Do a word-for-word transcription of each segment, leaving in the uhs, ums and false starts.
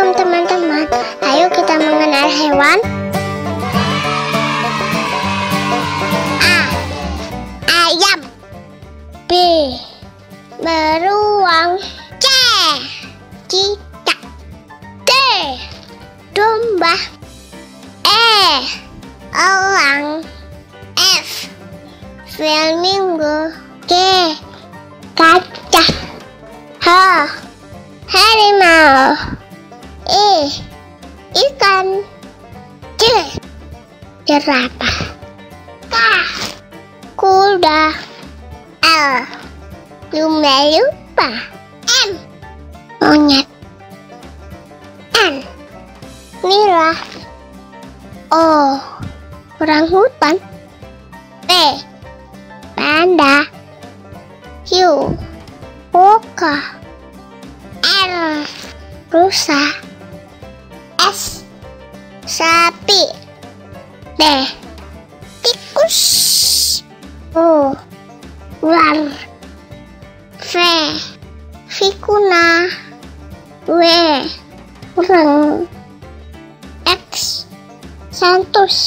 Assalamualaikum teman-teman. Ayo kita mengenal hewan. A. Ayam. B. Beruang. C. Cicak. D. Domba. E. Elang. F. Flamingo. G. Kaca. H. Harimau. I. Ikan. J. Jerapah. K. Kuda. L. Lumba-lumba. M. Monyet. N. Nila. O. Orang hutan. P. Panda. Q. Oka. R. Rusa. S. Sapi. D. Tikus. U. Ular. V. Vikuna. W. Ureng. X. Santus.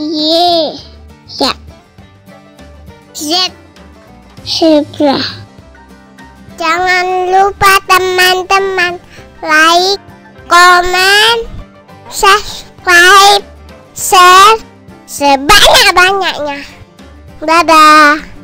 Y. Yak. Z. Zebra. Jangan lupa teman-teman, like, comment, subscribe, share sebanyak-banyaknya. Dadah.